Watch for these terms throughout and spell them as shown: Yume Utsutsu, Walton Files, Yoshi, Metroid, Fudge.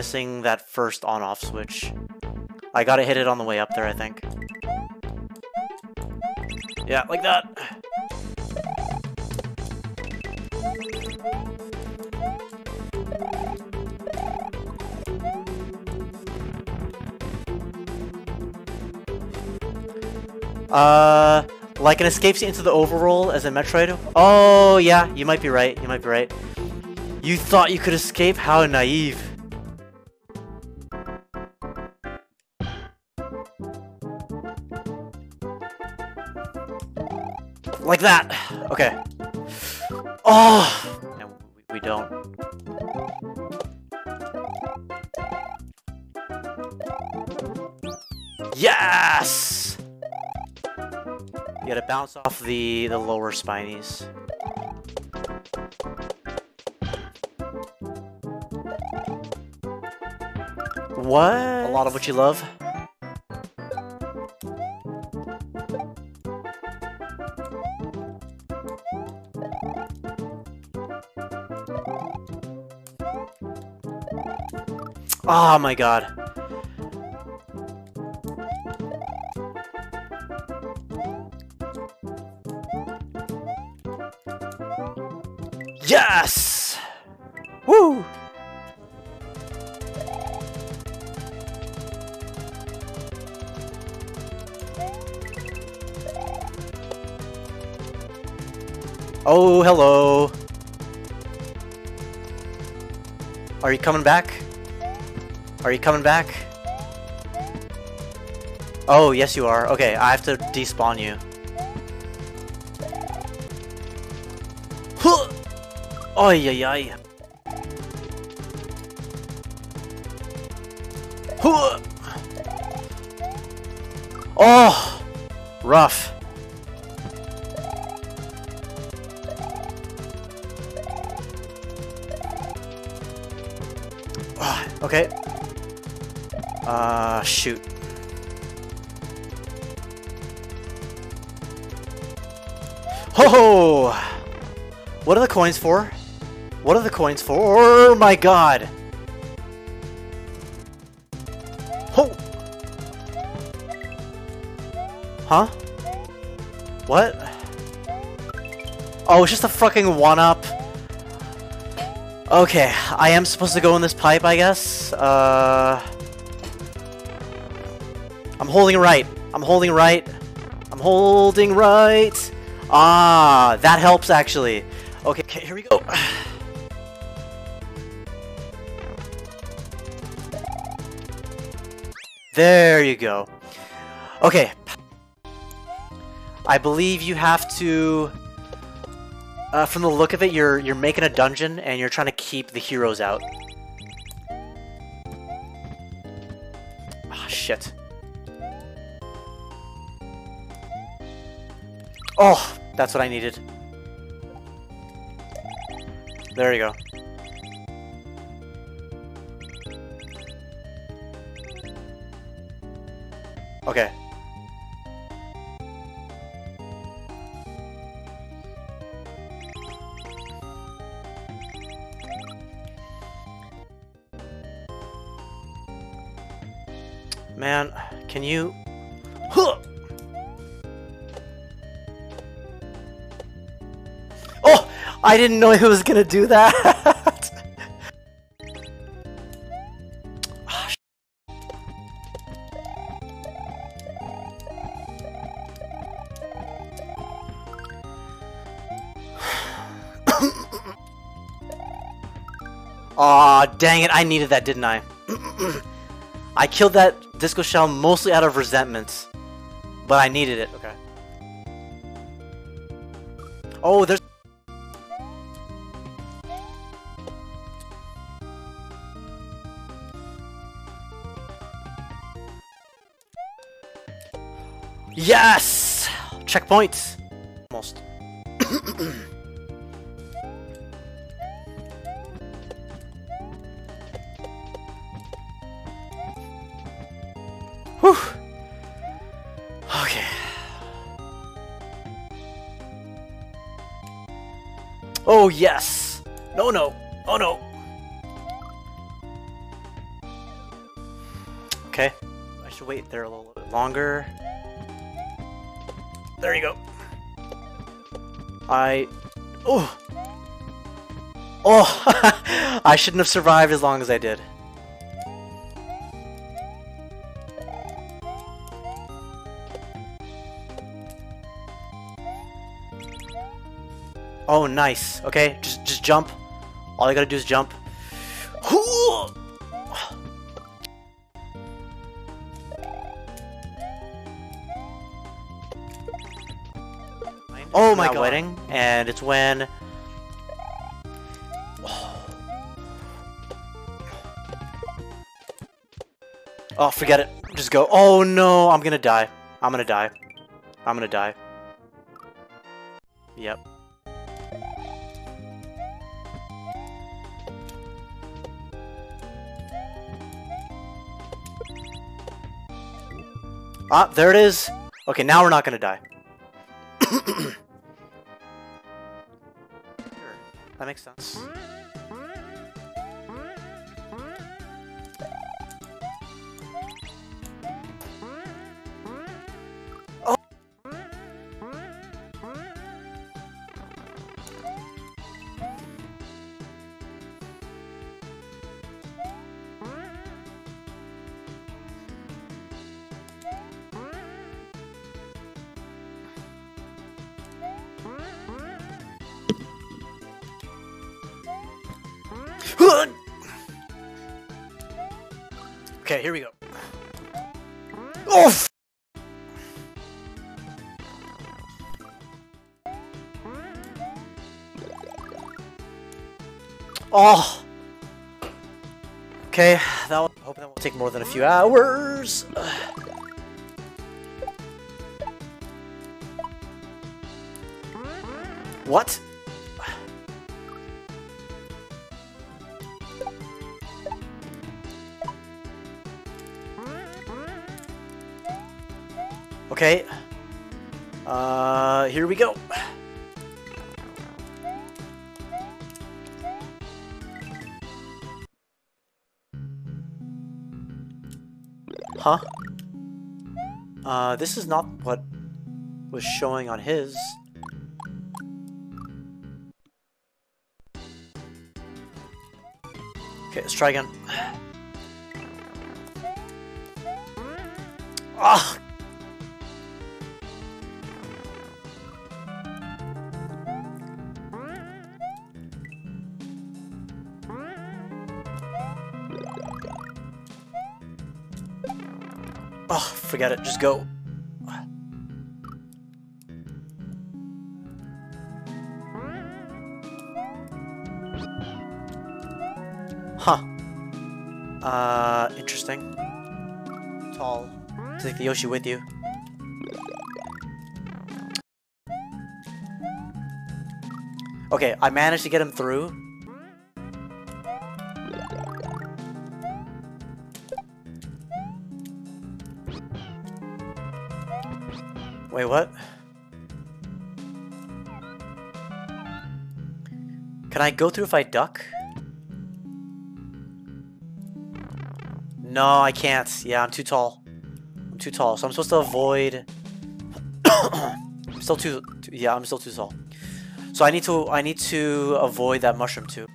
missing that first on-off switch. I gotta hit it on the way up there, I think. Yeah, like that. Like an escape scene into the overworld as in Metroid? Oh, yeah, you might be right, you might be right. You thought you could escape? How naive. Like that! Okay. Oh! And we don't. Yes! You gotta bounce off the lower spinies. What? A lot of what you love. Oh my god. Yes! Woo! Oh, hello. Are you coming back? Are you coming back? Oh, yes you are. Okay, I have to despawn you. Huh! Ay, ay, ay. Huh! Oh! Rough. Okay. Shoot. Ho ho! What are the coins for? What are the coins for? Oh my god! Ho! Huh? What? Oh, it's just a fucking one-up. Okay, I am supposed to go in this pipe, I guess. I'm holding right. I'm holding right. I'm holding right. Ah, that helps actually. Okay, here we go. There you go. Okay. I believe you have to, from the look of it, you're making a dungeon and you're trying to keep the heroes out. Ah, shit. Oh, that's what I needed. There you go. Okay. Man, can you... Huh! I didn't know he was gonna do that! Oh, aw, dang it, I needed that, didn't I? I killed that disco shell mostly out of resentment, but I needed it. Okay. Oh, there's... Yes! Checkpoint! Almost. Whew! Okay. Oh yes! No, no! Oh no! Okay. I should wait there a little bit longer. There you go. Oh! Oh! I shouldn't have survived as long as I did. Oh, nice. Okay, just jump. All I gotta do is jump. Oh my god. Wedding, and it's when... Oh, forget it. Just go. Oh no, I'm gonna die. I'm gonna die. I'm gonna die. Yep. Ah, there it is. Okay, now we're not gonna die. That makes sense. Oh. Okay, here we go. Oh, f oh. Okay, that one. Hoping that won't take more than a few hours. What? Okay, here we go. Huh? This is not what was showing on his. Okay, let's try again. Ah! Oh, forget it. Just go. Huh. Interesting. Tall. Take the Yoshi with you. Okay, I managed to get him through. Wait, what? Can I go through if I duck? No, I can't. Yeah, I'm too tall. I'm too tall, so I'm supposed to avoid... I'm still too... Yeah, I'm still too tall. So I need to avoid that mushroom too.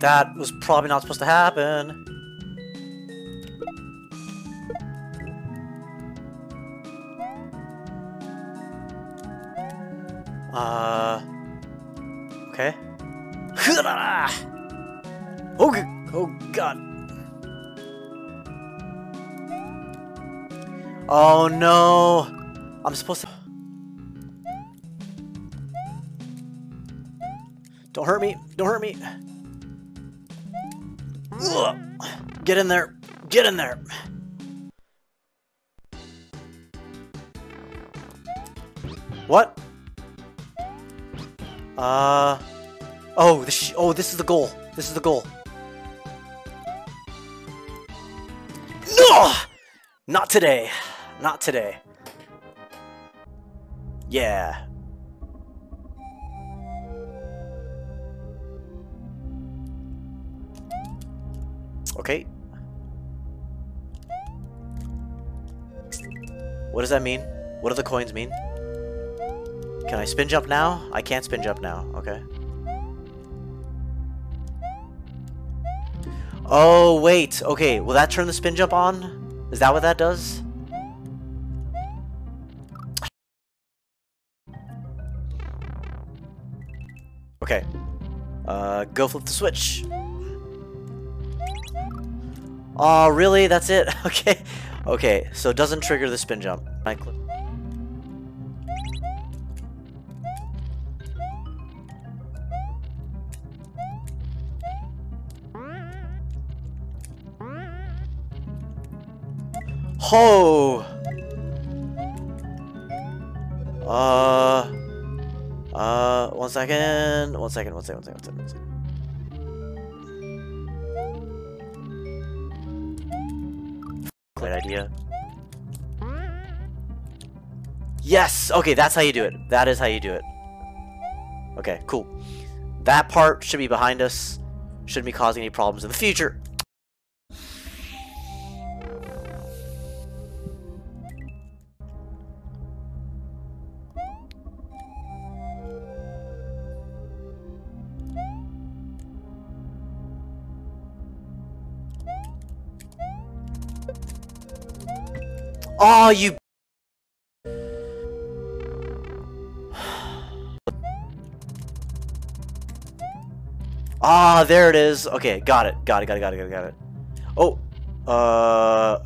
That was probably not supposed to happen. Okay. Okay. Oh god. Oh no. I'm supposed to. Don't hurt me. Don't hurt me. Ugh. Get in there. Get in there. What? Oh, this is the goal. This is the goal. No! Not today. Not today. Yeah. Okay. What does that mean? What do the coins mean? Can I spin jump now? I can't spin jump now. Okay. Oh, wait. Okay, will that turn the spin jump on? Is that what that does? Okay. Go flip the switch. Oh, really? That's it? Okay. Okay, so it doesn't trigger the spin jump. I click. Ho! One second. Great idea. Yes! Okay, that's how you do it. That is how you do it. Okay, cool. That part should be behind us. Shouldn't be causing any problems in the future. Oh, you. Ah, there it is. Okay, got it. Oh,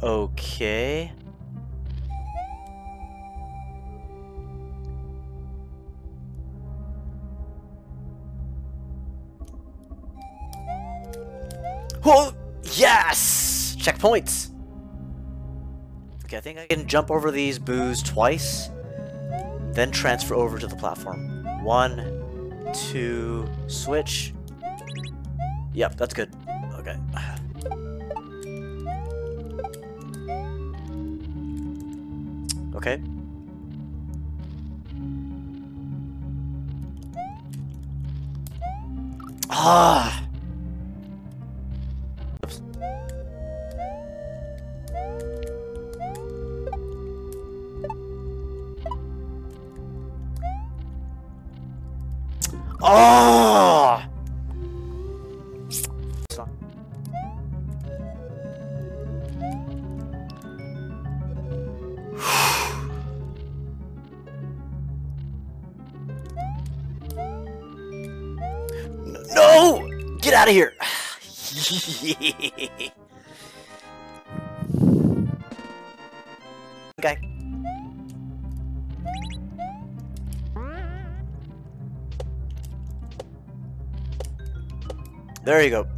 okay. Oh, yes! Checkpoints! I think I can jump over these boos twice, then transfer over to the platform. 1, 2, switch. Yep, that's good. Okay. Okay. Ah! Oh! No! Get out of here! Okay. There you go.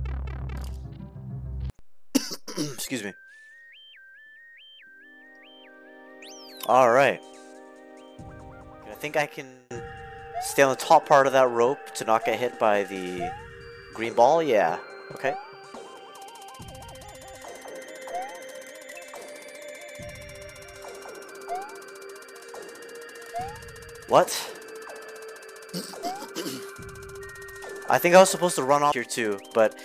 Excuse me. Alright. I think I can stay on the top part of that rope to not get hit by the green ball. Yeah. Okay. What? I think I was supposed to run off tier 2, but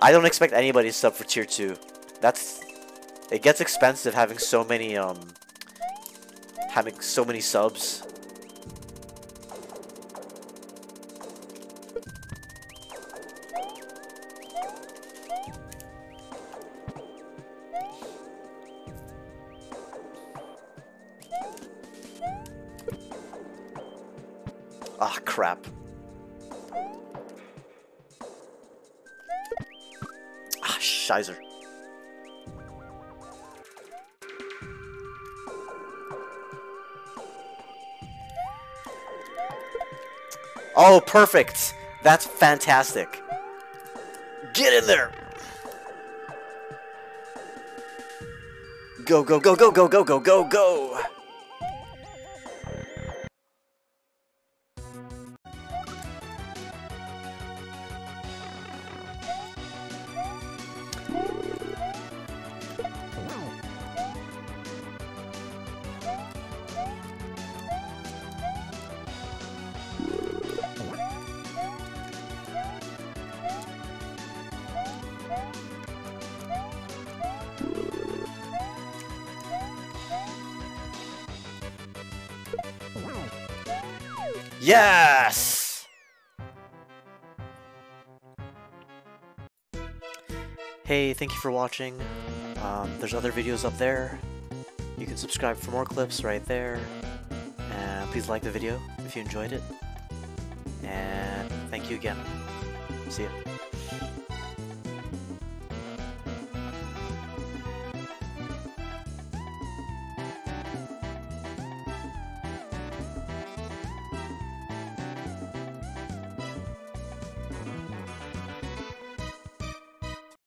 I don't expect anybody to sub for tier 2. That's... It gets expensive having so many, subs. Ah, crap. Shizer. Oh, perfect! That's fantastic. Get in there! Go! Yes! Hey, thank you for watching. There's other videos up there. You can subscribe for more clips right there. And please like the video if you enjoyed it. And thank you again. See ya.